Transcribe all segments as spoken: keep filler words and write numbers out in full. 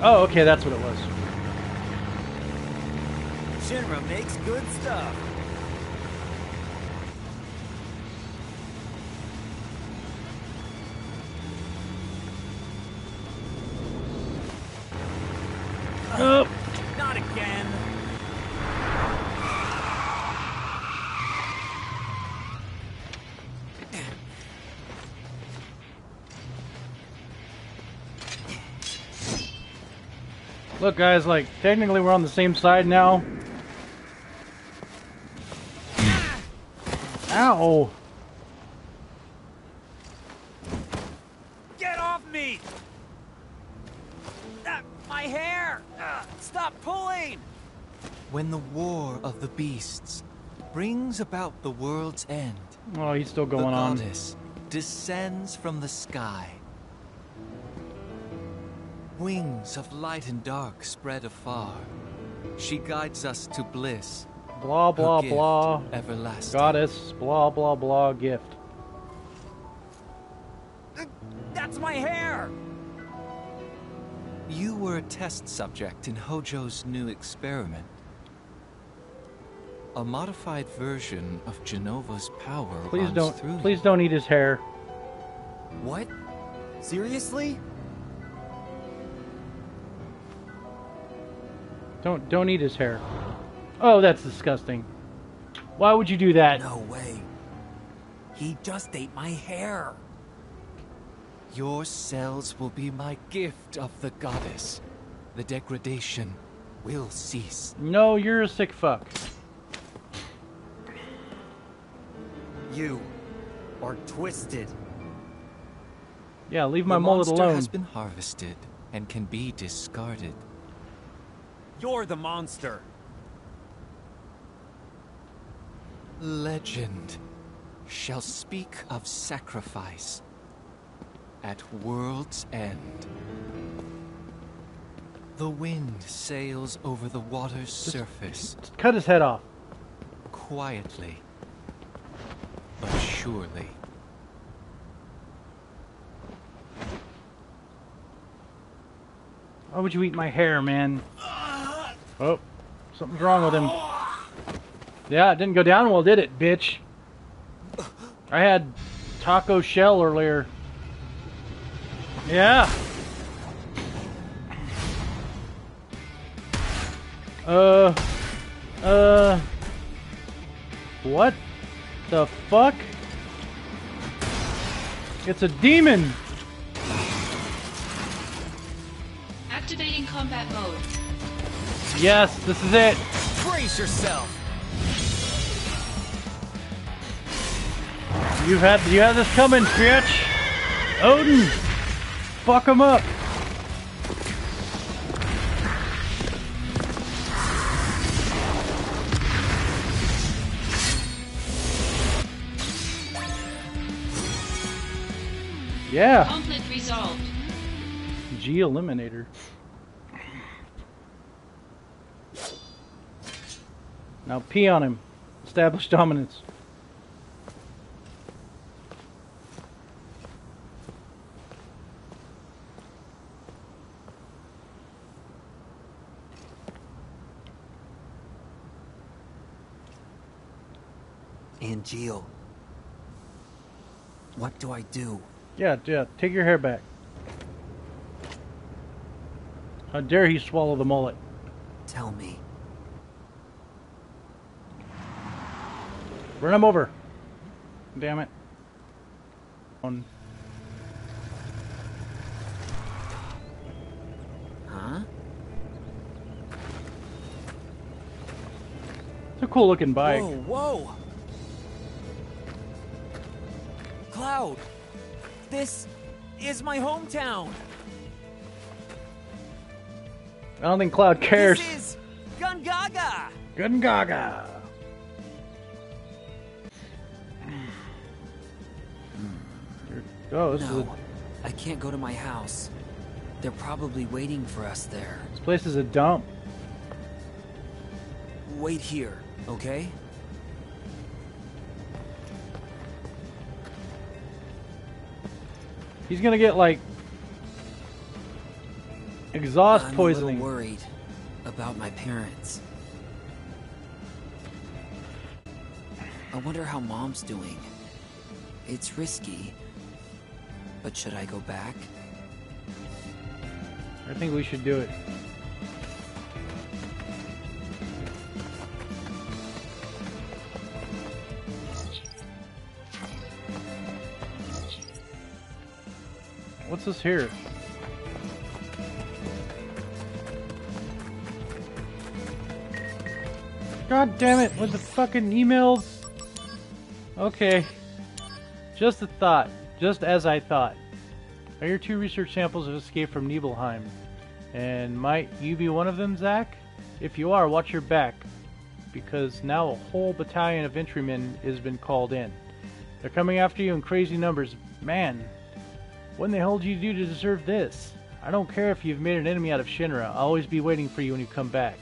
Oh, okay, that's what it was. Shinra makes good stuff. Oh. Not again. Look, guys, like, technically we're on the same side now. Ow! Get off me! Ah, my hair! Ah, stop pulling! When the war of the beasts brings about the world's end, oh, he's still going on. The goddess descends from the sky. Wings of light and dark spread afar. She guides us to bliss. Blah, blah, blah. Everlasting. Goddess, blah, blah, blah, gift. That's my hair! You were a test subject in Hojo's new experiment. A modified version of Genova's power. Please don't, through please don't eat his hair. What? Seriously? Don't don't eat his hair. Oh, that's disgusting. Why would you do that? No way. He just ate my hair. Your cells will be my gift of the goddess. The degradation will cease. No, you're a sick fuck. You are twisted. Yeah, leave my mullet alone. The monster has been harvested and can be discarded. You're the monster. Legend shall speak of sacrifice at world's end. The wind sails over the water's surface. Just cut his head off. Quietly, but surely. Why would you eat my hair, man? Oh, something's wrong with him. Yeah, it didn't go down well, did it, bitch? I had taco shell earlier. Yeah. Uh. Uh. What the fuck? It's a demon. Activating combat mode. Yes, this is it. Brace yourself. You've had you had this coming, bitch. Odin, fuck him up. Yeah. Conflict resolved. G eliminator. Now pee on him. Establish dominance. Angeal. What do I do? Yeah, yeah, take your hair back. How dare he swallow the mullet? Tell me. Run him over. Damn it. On. Huh? It's a cool looking bike. Whoa, whoa. Cloud, this is my hometown. I don't think Cloud cares. This is Gungaga. Gungaga. Oh, this no, is a... I can't go to my house. They're probably waiting for us there. This place is a dump. Wait here, okay? He's gonna get like Exhaust I'm poisoning. I'm worried about my parents. I wonder how Mom's doing. It's risky, but should I go back? I think we should do it. What's this here? God damn it, with the fucking emails. Okay. Just a thought. Just as I thought. Are your two research samples have escaped from Nibelheim? And might you be one of them, Zack? If you are, watch your back. Because now a whole battalion of infantrymen has been called in. They're coming after you in crazy numbers. Man, what in the hell did you do to deserve this? I don't care if you've made an enemy out of Shinra. I'll always be waiting for you when you come back.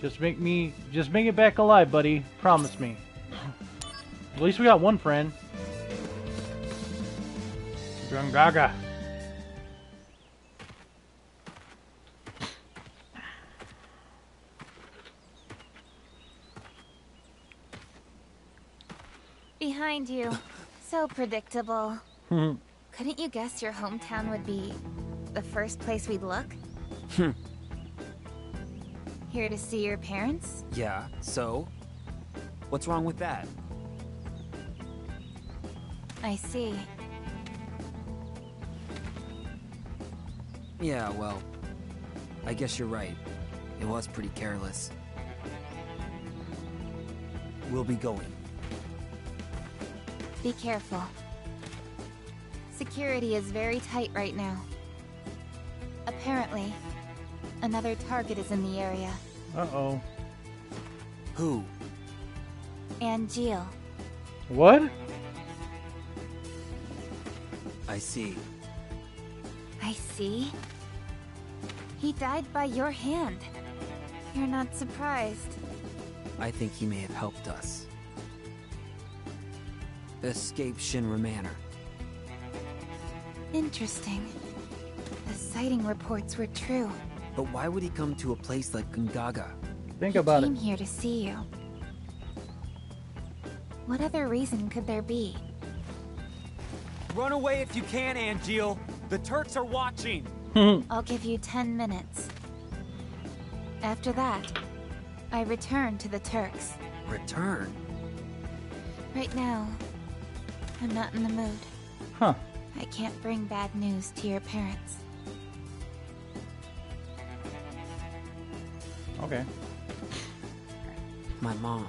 Just make me, just make it back alive, buddy. Promise me. At least we got one friend. Gungaga. Behind you. So predictable. Couldn't you guess your hometown would be the first place we'd look? Hmm. Here to see your parents? Yeah, so? What's wrong with that? I see. Yeah, well, I guess you're right. It was pretty careless. We'll be going. Be careful. Security is very tight right now. Apparently. Another target is in the area. Uh-oh. Who? Angeal. What? I see. I see? He died by your hand. You're not surprised. I think he may have helped us. Escape Shinra Manor. Interesting. The sighting reports were true. But why would he come to a place like Gungaga? Think about it. He came here to see you. What other reason could there be? Run away if you can, Angeal. The Turks are watching. I'll give you ten minutes. After that, I return to the Turks. Return? Right now, I'm not in the mood. Huh. I can't bring bad news to your parents. Okay. My mom.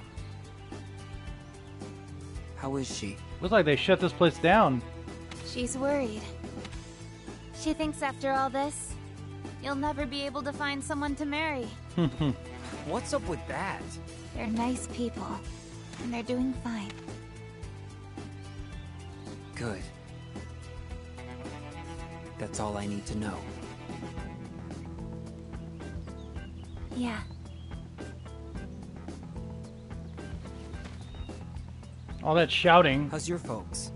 How is she? Looks like they shut this place down. She's worried. She thinks after all this, you'll never be able to find someone to marry. What's up with that? They're nice people, and they're doing fine. Good. That's all I need to know. Yeah. All that shouting. How's your folks?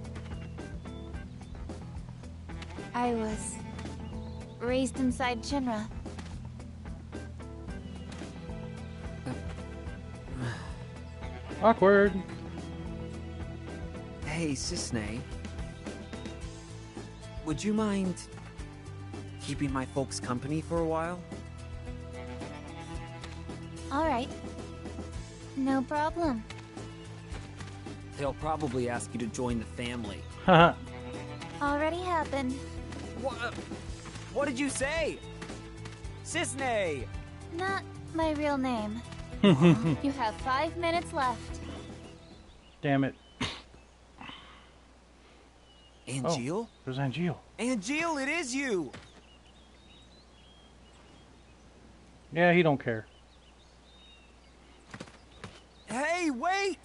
I was raised inside Shinra. Awkward. Hey, Cissnei. Would you mind keeping my folks company for a while? All right. No problem. They'll probably ask you to join the family. Haha. Already happened. What? What did you say? Cissnei! Not my real name. You have five minutes left. Damn it. Angeal? Oh, there's Angeal. Angeal, it is you! Yeah, he don't care. Hey, wait!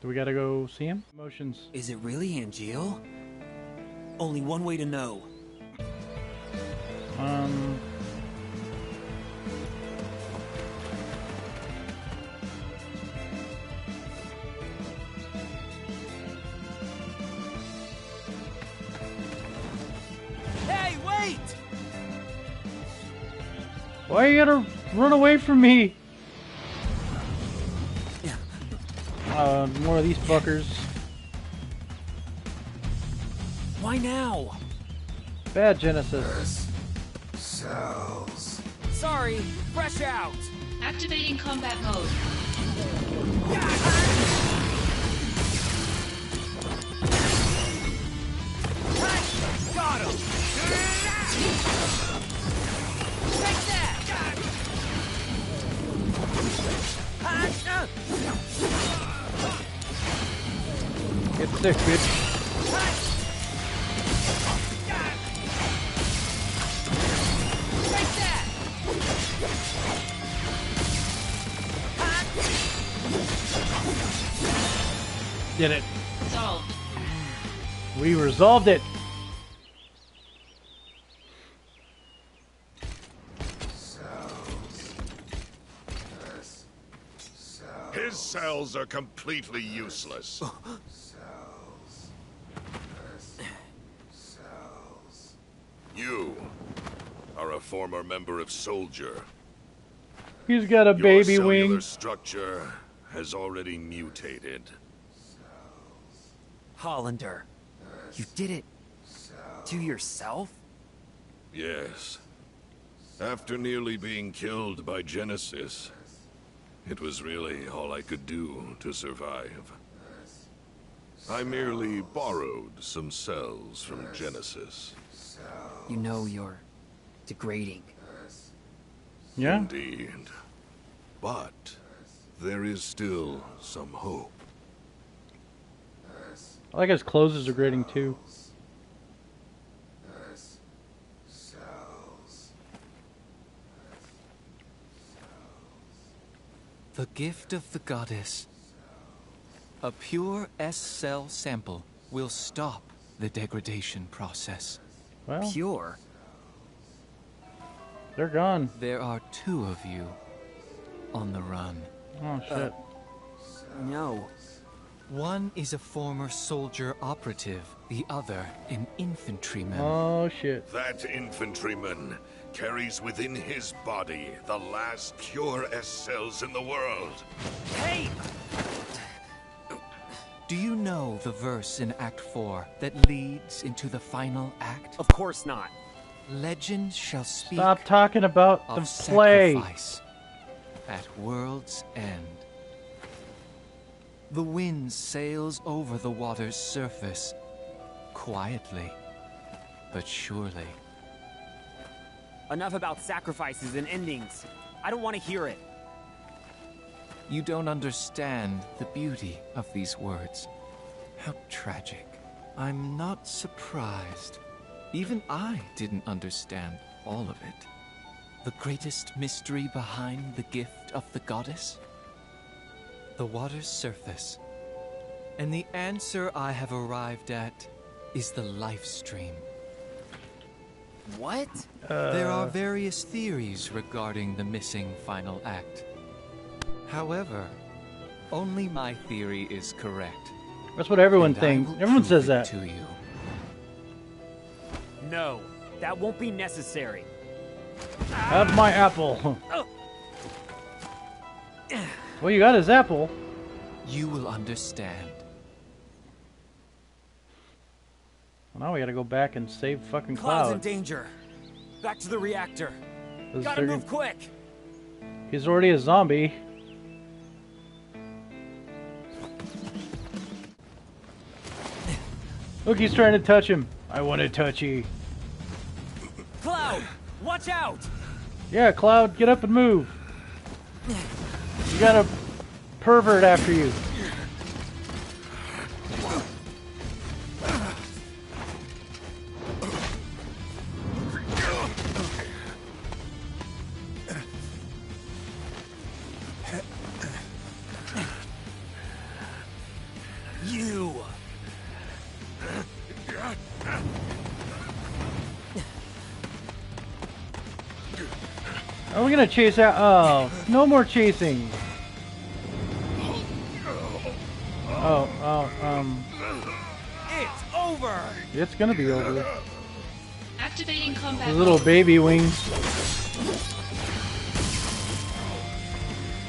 Do we gotta go see him? Emotions. Is it really Angeal? Only one way to know. Um. Hey, wait! Why you gotta run away from me? Uh, more of these fuckers. Why now? Bad Genesis. Cells. Sorry, fresh out. Activating combat mode. Got him. Take that. Get sick, bitch. Did it. Solved. We resolved it. Cells. Yes. Cells. His cells are completely useless. You are a former member of Soldier. He's got a baby wing. Your cellular structure has already mutated. Hollander, you did it to yourself? Yes. After nearly being killed by Genesis, it was really all I could do to survive. I merely borrowed some cells from Genesis. You know you're degrading. Yeah. Indeed. But there is still some hope. I like his clothes is degrading too. The gift of the goddess. A pure S-cell sample will stop the degradation process. Well, pure? They're gone. There are two of you on the run. Oh, shit. Uh, no. One is a former soldier operative, the other an infantryman. Oh, shit. That infantryman carries within his body the last pure S-cells in the world. Hey! Do you know the verse in Act four that leads into the final act? Of course not. Legends shall speak. Stop talking about the play. Sacrifice at world's end. The wind sails over the water's surface, quietly, but surely. Enough about sacrifices and endings. I don't want to hear it. You don't understand the beauty of these words. How tragic. I'm not surprised. Even I didn't understand all of it. The greatest mystery behind the gift of the goddess? The water's surface. And the answer I have arrived at is the life stream. What? Uh... There are various theories regarding the missing final act. However, only my theory is correct. That's what everyone thinks. Everyone says that. To you. No, that won't be necessary. That's my apple. Well, you got his apple. You will understand. Well, now we gotta go back and save fucking Cloud. Cloud's in danger. Back to the reactor. Those gotta move quick. He's already a zombie. Look, he's trying to touch him. I want to touch you. Cloud, watch out! Yeah, Cloud, get up and move. You got a pervert after you. Chase out. Oh, no more chasing. Oh, oh, um. It's over. It's gonna be over. Activating combat. His little baby wings.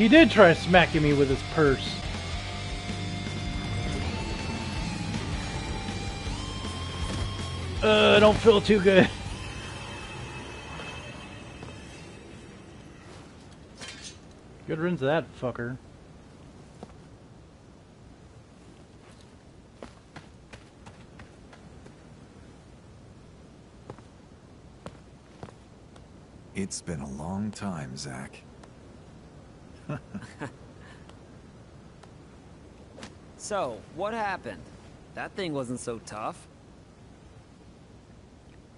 He did try smacking me with his purse. Uh, I don't feel too good. Good riddance of that fucker. It's been a long time, Zack. So, what happened? That thing wasn't so tough.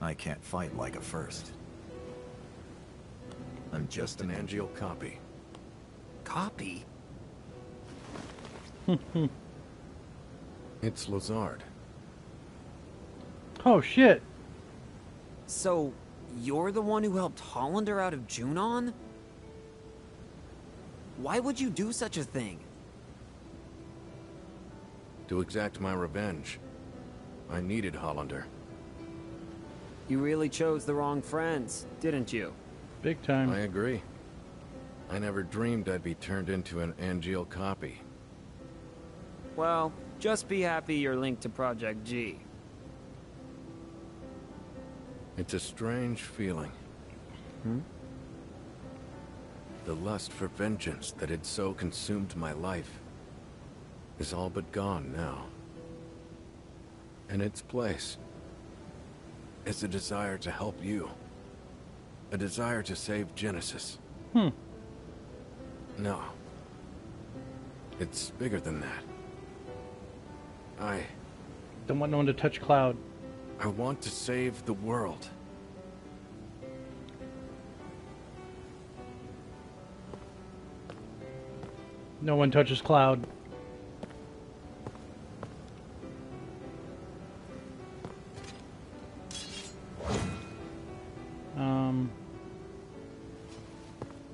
I can't fight like a first. I'm just an Angeal copy. Copy? It's Lazard. Oh, shit. So... you're the one who helped Hollander out of Junon? Why would you do such a thing? To exact my revenge. I needed Hollander. You really chose the wrong friends, didn't you? Big time. I agree. I never dreamed I'd be turned into an Angeal copy. Well, just be happy you're linked to Project G. It's a strange feeling. Hmm? The lust for vengeance that had so consumed my life is all but gone now. In its place is a desire to help you. A desire to save Genesis. Hmm. No. It's bigger than that. I... don't want no one to touch Cloud. I want to save the world. No one touches Cloud. Um.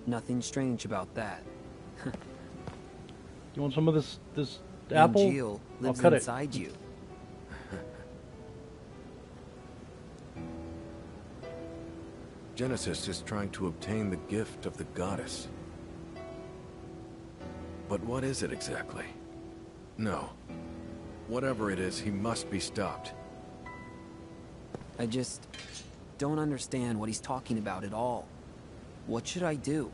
Nothing strange about that. You want some of this this apple? Angeal lives I'll cut inside it. you. Genesis is trying to obtain the gift of the goddess. But what is it exactly? No. Whatever it is, he must be stopped. I just don't understand what he's talking about at all. What should I do?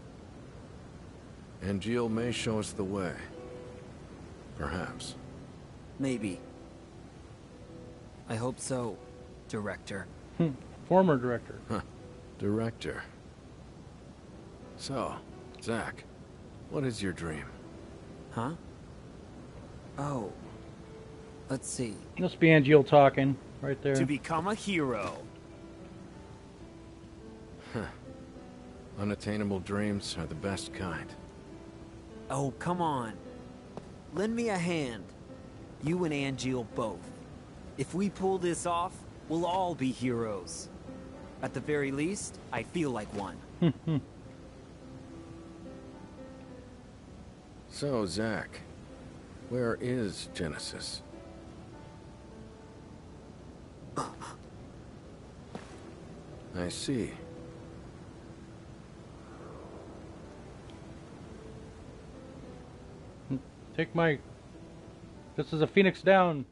Angeal may show us the way. Perhaps. Maybe. I hope so, Director. Hmm. Former Director. Huh. Director. So, Zack, what is your dream? Huh? Oh. Let's see. Must be Angeal talking right there. To become a hero. Huh. Unattainable dreams are the best kind. Oh, come on. Lend me a hand. You and Angeal both. If we pull this off, we'll all be heroes. At the very least, I feel like one. So, Zack, where is Genesis? I see. Take my... This is a Phoenix down.